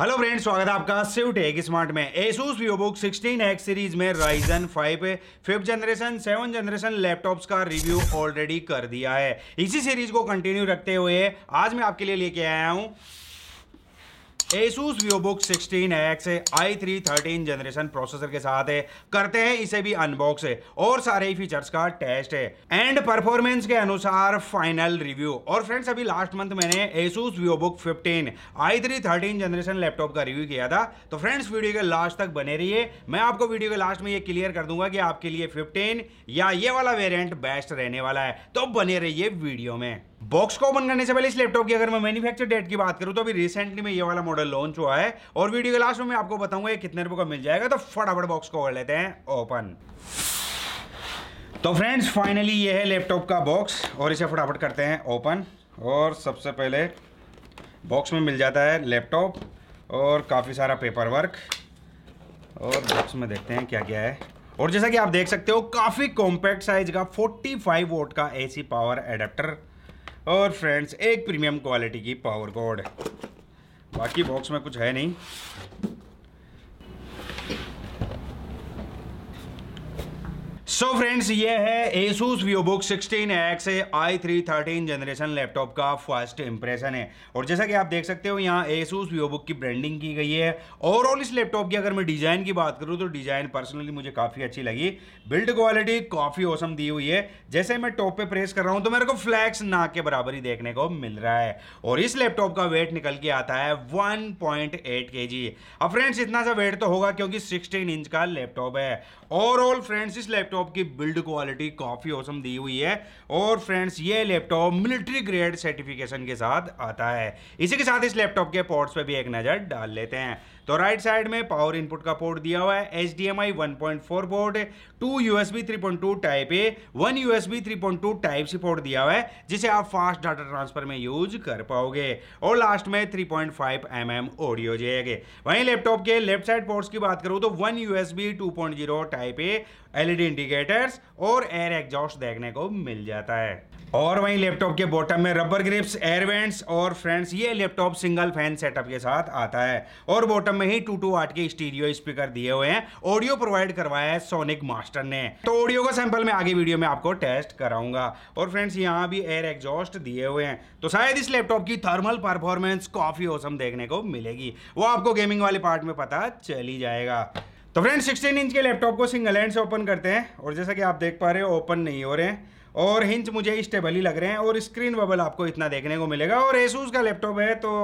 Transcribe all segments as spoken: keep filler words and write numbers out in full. Hello friends, स्वागत है आपका शिव टेक स्मार्ट में। Asus VivoBook sixteen X series में Ryzen five fifth generation seven generation laptops का रिव्यू ऑलरेडी कर दिया है। इसी सीरीज को कंटिन्यू रखते हुए आज मैं आपके लिए लेके आया हूं Asus VivoBook sixteen X i three thirteen generation processor के साथ है। करते हैं इसे भी अनबॉक्स है और सारे ही फीचर्स का टेस्ट है एंड परफॉर्मेंस के अनुसार फाइनल रिव्यू। और फ्रेंड्स, अभी लास्ट मंथ मैंने Asus VivoBook fifteen i three thirteen generation laptop का रिव्यू किया था, तो फ्रेंड्स वीडियो के लास्ट तक बने रहिए। मैं आपको वीडियो के लास्ट में ये क्लियर कर दूंगा कि आपके लिए फिफ्टीन या ये वाला वेरियंट बेस्ट रहने वाला है, तो बने रहिए वीडियो में। बॉक्स को ओपन करने से पहले इस लैपटॉप की अगर मैं मैन्युफैक्चर डेट की बात करूं तो अभी रिसेंटली में ये वाला मॉडल लॉन्च हुआ है और वीडियो के लास्ट में मैं आपको बताऊंगा ये कितने रुपए का मिल जाएगा। तो फटाफट बॉक्स को कर लेते हैं ओपन। तो फ्रेंड्स, फाइनली ये है लैपटॉप का बॉक्स और इसे फटाफट करते हैं ओपन। और सबसे पहले बॉक्स में मिल जाता है लैपटॉप और काफ़ी सारा पेपर वर्क। और बॉक्स में देखते हैं क्या क्या है। और जैसा कि आप देख सकते हो, काफ़ी कॉम्पैक्ट साइज का फोर्टी फाइव वोट का ए सी पावर एडेप्टर और फ्रेंड्स एक प्रीमियम क्वालिटी की पावर कॉर्ड। बाकी बॉक्स में कुछ है नहीं। सो so फ्रेंड्स, ये है ASUS VivoBook sixteen X i three thirteen generation laptop का फर्स्ट इंप्रेशन है। और जैसा कि आप देख सकते हो, यहाँ ASUS VivoBook की ब्रांडिंग की गई है। ओवरऑल इस लैपटॉप की अगर मैं डिज़ाइन की बात करूँ तो डिज़ाइन पर्सनली मुझे काफ़ी अच्छी लगी। बिल्ड क्वालिटी काफ़ी औसम दी हुई है। जैसे मैं टॉप पे प्रेस कर रहा हूँ तो मेरे को फ्लैक्स ना के बराबर ही देखने को मिल रहा है। और इस लैपटॉप का वेट निकल के आता है वन पॉइंट एट के जी। अब फ्रेंड्स, इतना सा वेट तो होगा क्योंकि सिक्सटीन इंच का लैपटॉप है। ओवरऑल फ्रेंड्स, इस लैपटॉप की बिल्ड क्वालिटी काफी औसम दी हुई है। और फ्रेंड्स, ये लैपटॉप मिलिट्री ग्रेड सर्टिफिकेशन के साथ आता है। इसी के साथ इस लैपटॉप के पोर्ट्स पे भी एक नजर डाल लेते हैं। तो राइट साइड में पावर इनपुट का पोर्ट दिया हुआ है, H D M I one point four port, two USB three point two type A, one USB three point two type C port दिया हुआ है जिसे आप फास्ट डाटा ट्रांसफर में यूज कर पाओगे। और लास्ट में three point five M M audio jack है। वहीं लैपटॉप के लेफ्ट साइड पोर्ट्स की बात करूँ तो one USB two point zero type A, LED indicators और एयर एग्जॉस्ट देखने को मिल जाता है। और वहीं लैपटॉप के बॉटम में रबर ग्रिप्स, एयर वेंट्स और फ्रेंड्स ये लैपटॉप सिंगल फैन सेटअप के साथ आता है। और बॉटम में ही टू टू वाट के स्टीरियो स्पीकर दिए हुए हैं। ऑडियो प्रोवाइड करवाया है सोनिक मास्टर ने, तो ऑडियो का सैंपल मैं आगे वीडियो में आपको टेस्ट कराऊंगा। और फ्रेंड्स, यहाँ भी एयर एग्जॉस्ट दिए हुए हैं। तो शायद इस लैपटॉप की थर्मल परफॉर्मेंस काफी औसम देखने को मिलेगी, वो आपको गेमिंग वाले पार्ट में पता चली जाएगा। तो फ्रेंड्स, सिक्सटीन इंच के लैपटॉप को सिंगल हैंड से ओपन करते हैं। और जैसा कि आप देख पा रहे हो, ओपन नहीं हो रहे हैं और हिंज मुझे स्टेबल ही लग रहे हैं और स्क्रीन बबल आपको इतना देखने को मिलेगा। और ASUS का लैपटॉप है तो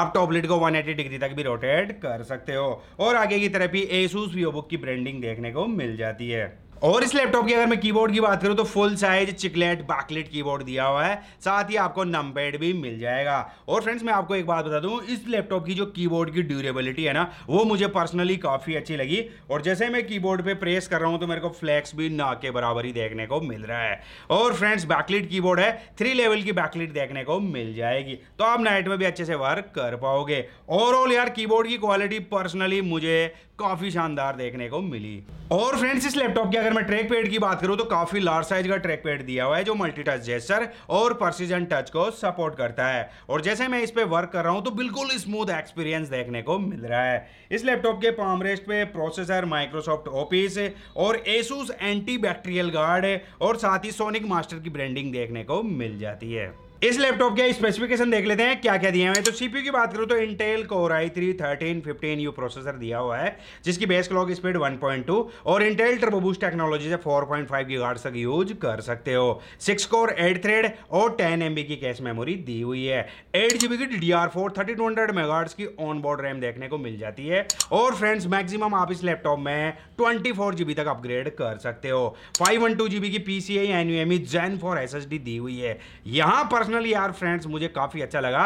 आप टॉपलेट को वन एटी डिग्री तक भी रोटेट कर सकते हो। और आगे की तरफ ही ASUS VivoBook की ब्रांडिंग देखने को मिल जाती है। और इस लैपटॉप की अगर मैं कीबोर्ड की बात करूं तो full size chiclet backlit keyboard दिया हुआ है, साथ ही आपको नंबपैड भी मिल जाएगा। और फ्रेंड्स, मैं आपको एक बात बता दूं, इस लैपटॉप की जो कीबोर्ड की ड्यूरेबिलिटी है ना, वो मुझे पर्सनली काफ़ी अच्छी लगी। और जैसे मैं कीबोर्ड पे प्रेस कर रहा हूं तो मेरे को फ्लैक्स भी ना के बराबर ही देखने को मिल रहा है। और फ्रेंड्स, बैकलेट कीबोर्ड है, थ्री लेवल की बैकलेट देखने को मिल जाएगी, तो आप नाइट में भी अच्छे से वर्क कर पाओगे। ओवरऑल यार, कीबोर्ड की क्वालिटी पर्सनली मुझे काफ़ी शानदार देखने को मिली। और फ्रेंड्स, इस लैपटॉप की अगर मैं ट्रैक पैड की बात करूं तो काफ़ी लार्ज साइज का ट्रैक पैड दिया हुआ है जो मल्टी टच जेस्चर और परसिजन टच को सपोर्ट करता है। और जैसे मैं इस पर वर्क कर रहा हूं तो बिल्कुल स्मूथ एक्सपीरियंस देखने को मिल रहा है। इस लैपटॉप के पाम रेस्ट पे प्रोसेसर माइक्रोसॉफ्ट ऑफिस और ASUS एंटी बैक्टीरियल गार्ड है और साथ ही सोनिक मास्टर की ब्रांडिंग देखने को मिल जाती है। इस लैपटॉप के स्पेसिफिकेशन देख लेते हैं क्या क्या दिए हुए हैं। तो सीपीयू की बात करूं तो Intel Core i three thirteen fifteen U processor दिया हुआ है जिसकी base clock speed one point two और इंटेल टर्बो बूस्ट टेक्नोलॉजी से फोर पॉइंट फाइव गीगाहर्ट्ज तक यूज कर सकते हो। सिक्स कोर एट थ्रेड और टेन एम बी की कैश मेमोरी दी हुई है। एट जी बी की D D R four thirty two hundred megahertz की ऑन बोर्ड रैम देखने को मिल जाती है। और फ्रेंड्स, मैक्सिमम आप इस लैपटॉप में ट्वेंटी फोर जी बी तक अपग्रेड कर सकते हो। Five one two G B की P C I N V M E gen four S S D दी हुई है। यहाँ पर यार फ्रेंड्स, मुझे काफी अच्छा लगा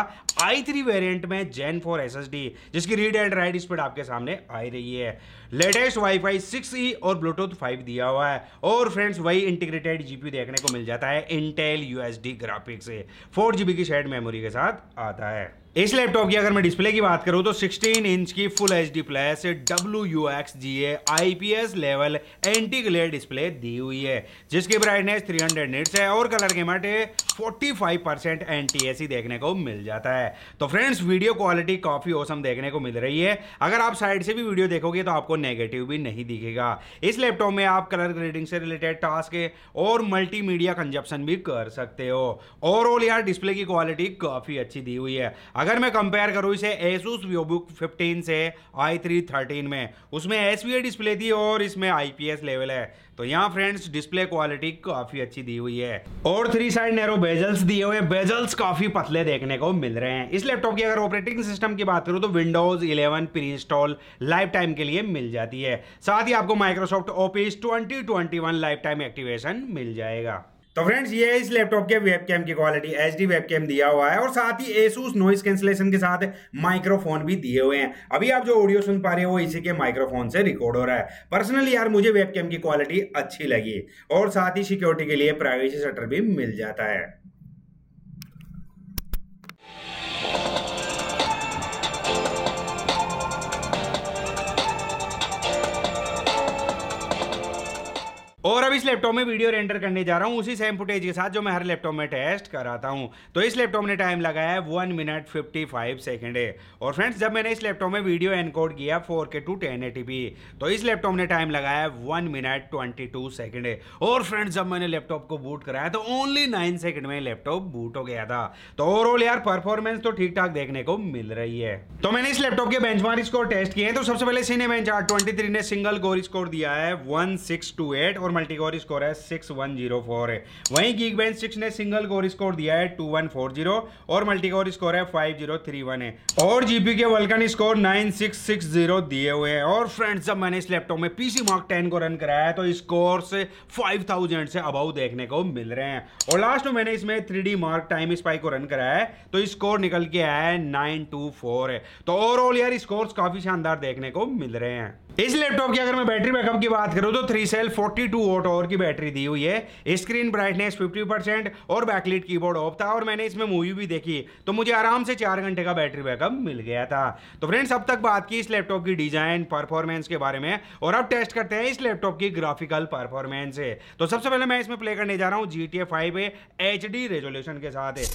आई थ्री वेरिएंट में gen four S S D जिसकी रीड एंड राइट स्पीड आपके सामने आ रही है। लेटेस्ट वाईफाई सिक्स ई और ब्लूटूथ फाइव दिया हुआ है। और फ्रेंड्स, वही इंटीग्रेटेड जीपीयू देखने को मिल जाता है, Intel U H D graphics four G B की शेड मेमोरी के साथ आता है। इस लैपटॉप की अगर मैं डिस्प्ले की बात करूं तो सोलह इंच की full H D plus W U X G A I P S level anti glare display दी हुई है, जिसकी ब्राइटनेस तीन सौ निट्स है और कलर के माटे पैंतालीस परसेंट एनटीएसी देखने को मिल जाता है। तो फ्रेंड्स, वीडियो क्वालिटी काफी औसम देखने को मिल रही है। अगर आप साइड से भी वीडियो देखोगे तो आपको नेगेटिव भी नहीं दिखेगा। इस लैपटॉप में आप कलर ग्रेडिंग से रिलेटेड टास्क और मल्टीमीडिया कंजप्शन भी कर सकते हो। ओवरऑल यार डिस्प्ले की क्वालिटी काफी अच्छी दी हुई है। अगर मैं कंपेयर करूं इसे एसूस वीवोबुक फिफ्टीन से आई थ्री थर्टीन में, उसमें एसवीए डिस्प्ले थी और इसमें आईपीएस लेवल है। तो यहाँ फ्रेंड्स डिस्प्ले क्वालिटी काफी अच्छी दी हुई है और थ्री साइड नैरो बेजल्स दिए हुए, बेजल्स काफी पतले देखने को मिल रहे हैं। इस लैपटॉप की अगर ऑपरेटिंग सिस्टम की बात करूं तो Windows eleven pre install lifetime के लिए मिल जाती है। साथ ही आपको Microsoft Office twenty twenty one lifetime activation मिल जाएगा। तो फ्रेंड्स, ये इस लैपटॉप के वेबकैम की क्वालिटी, एचडी वेबकैम दिया हुआ है और साथ ही एसूस नॉइस कैंसिलेशन के साथ माइक्रोफोन भी दिए हुए हैं। अभी आप जो ऑडियो सुन पा रहे हो इसी के माइक्रोफोन से रिकॉर्ड हो रहा है। पर्सनली यार मुझे वेबकैम की क्वालिटी अच्छी लगी और साथ ही सिक्योरिटी के लिए प्राइवेसी शटर भी मिल जाता है। और अब इस लैपटॉप में वीडियो रेंडर करने जा रहा हूँ उसी सेम फुटेज के साथ जो मैं हर लैपटॉप में टेस्ट कराता हूँ। तो इस लैपटॉप ने टाइम लगाया है one minute fifty five second है। और फ्रेंड्स, जब मैंने इस लैपटॉप में वीडियो एनकोड किया four K to ten eighty P तो इस लैपटॉप ने टाइम लगाया है one minute twenty two second है। और फ्रेंड्स, जब मैंने लैपटॉप को बूट कराया तो ओनली नाइन सेकेंड में लैपटॉप बूट हो गया था। तो ओवरऑल यार परफॉर्मेंस तो ठीक ठाक देखने को मिल रही है। तो मैंने इस लैपटॉप के बेंचमार्क स्कोर टेस्ट किए हैं। तो सबसे पहले सिनेबेंच आर ट्वेंटी थ्री ने सिंगल कोर स्कोर दिया है वन सिक्स टू एट और मल्टीकोर स्कोर है सिक्स वन जीरो फोर है। वहीं गीकबेंच सिक्स ने सिंगल कोर स्कोर दिया है टू वन फोर जीरो और मल्टीकोर स्कोर है फाइव जीरो थ्री वन है। और जीपी के Vulkan score nine six six zero दिए हुए हैं। और फ्रेंड्स, जब मैंने इस लैपटॉप में पीसीमार्क टेन को रन कराया है तो स्कोर से फाइव थाउजेंड से अबाउ देखने को मिल रहे हैं। और लास्ट में मैंने इसमें three D Mark Time spy को रन कराया है तो स्कोर निकल के आया है नाइन टू फोर है। तो ओवरऑल यार स्कोर्स काफी शानदार देखने को मिल रहे हैं। इस लैपटॉप की अगर मैं बैटरी बैकअप की बात करूं तो three cell forty two watt hour की बैटरी दी हुई है। स्क्रीन ब्राइटनेस फिफ्टी परसेंट और बैकलाइट कीबोर्ड ऑफ था और मैंने इसमें मूवी भी देखी तो मुझे आराम से चार घंटे का बैटरी बैकअप मिल गया था। तो फ्रेंड्स, अब तक बात की इस लैपटॉप की डिजाइन परफॉर्मेंस के बारे में और अब टेस्ट करते हैं इस लैपटॉप की ग्राफिकल परफॉर्मेंस है। तो सबसे पहले मैं इसमें प्ले करने जा रहा हूँ G T A five H D resolution के साथ है।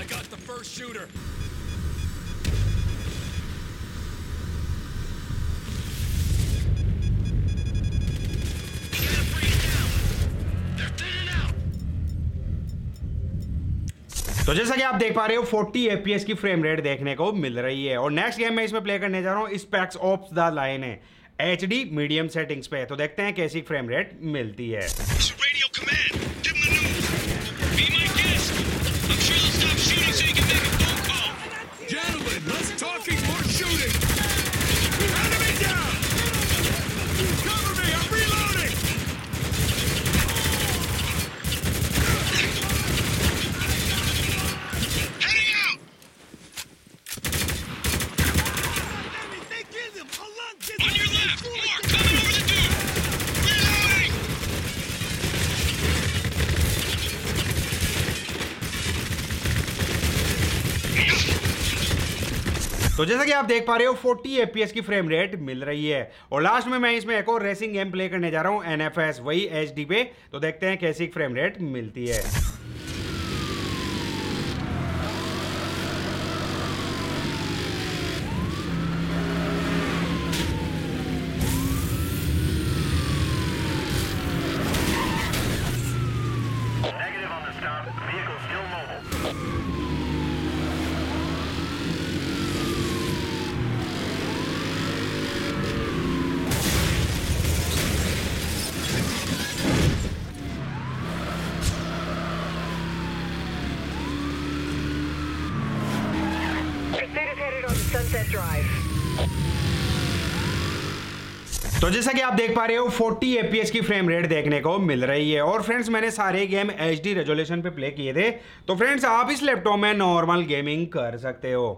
I got the first shooter. तो जैसा कि आप देख पा रहे हो फोर्टी एफ पी एस की फ्रेम रेट देखने को मिल रही है। और नेक्स्ट गेम में इसमें प्ले करने जा रहा हूँ स्पेक्स ऑफ द लाइन है एच डी मीडियम सेटिंग्स पे। तो देखते हैं कैसी फ्रेम रेट मिलती है। तो जैसा कि आप देख पा रहे हो फोर्टी एफ पी एस की फ्रेम रेट मिल रही है। और लास्ट में मैं इसमें एक और रेसिंग गेम प्ले करने जा रहा हूँ एन एफ एस वही एच डी पे। तो देखते हैं कैसी फ्रेम रेट मिलती है। तो जैसा कि आप देख पा रहे हो फोर्टी एफ पी एस की फ्रेम रेट देखने को मिल रही है। और फ्रेंड्स, मैंने सारे गेम एच डी रेजोल्यूशन पे प्ले किए थे। तो फ्रेंड्स, आप इस लैपटॉप में नॉर्मल गेमिंग कर सकते हो।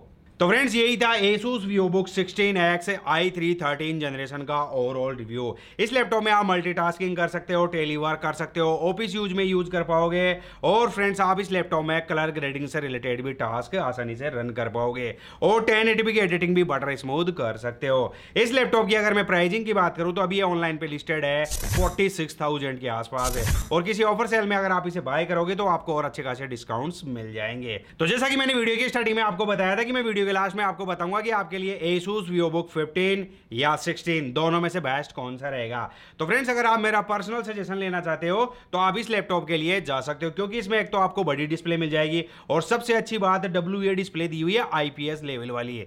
तो फ्रेंड्स यही था ASUS VivoBook sixteen X i three thirteen generation का ओवरऑल रिव्यू। इस लैपटॉप में आप मल्टीटास्किंग कर सकते हो, टेलीवर्क कर सकते हो, ऑफिस यूज में यूज कर पाओगे और फ्रेंड्स आप इस लैपटॉप में कलर ग्रेडिंग से रिलेटेड भी टास्क आसानी से रन कर पाओगे और टेन एटी पी की एडिटिंग भी बटर स्मूथ कर सकते हो। इस लैपटॉप की अगर मैं प्राइसिंग की बात करूँ तो अभी ऑनलाइन पे लिस्टेड है फोर्टी सिक्स थाउजेंड के आसपास है और किसी ऑफर सेल में अगर आप इसे बाय करोगे तो आपको और अच्छे खासे डिस्काउंट्स मिल जाएंगे। तो जैसा कि मैंने वीडियो की स्टार्टिंग में आपको बताया था कि मैं वीडियो के लास्ट में आपको बताऊंगा कि आपके लिए ASUS VivoBook फिफ्टीन या सिक्सटीन दोनों में से बेस्ट कौन सा रहेगा। तो फ्रेंड्स अगर आप मेरा पर्सनल सजेशन लेना चाहते हो तो आप इस लैपटॉप के लिए जा सकते हो क्योंकि इसमें एक तो आपको बड़ी डिस्प्ले मिल जाएगी और सबसे अच्छी बात डब्ल्यू ए डिस्प्ले दी हुई है आई पी एस लेवल वाली है।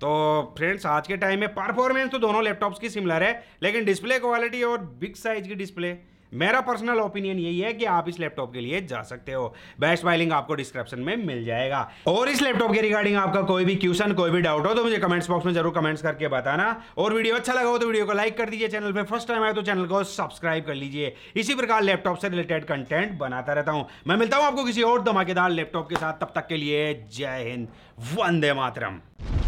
तो फ्रेंड्स आज के टाइम में परफॉर्मेंस तो दोनों लैपटॉप्स की सिमिलर है लेकिन डिस्प्ले क्वालिटी और बिग साइज की डिस्प्ले, मेरा पर्सनल ओपिनियन यही है कि आप इस लैपटॉप के लिए जा सकते हो। बेस्ट बाय लिंक आपको डिस्क्रिप्शन में मिल जाएगा। और इस लैपटॉप के रिगार्डिंग आपका कोई भी क्वेश्चन, कोई भी डाउट हो तो मुझे कमेंट्स बॉक्स में जरूर कमेंट्स करके बताना और वीडियो अच्छा लगा हो तो वीडियो को लाइक कर दीजिए। चैनल पे फर्स्ट टाइम आए तो चैनल को सब्सक्राइब कर लीजिए। इसी प्रकार लैपटॉप से रिलेटेड कंटेंट बनाता रहता हूँ। मैं मिलता हूँ आपको किसी और धमाकेदार लैपटॉप के साथ, तब तक के लिए जय हिंद, वंदे मातरम।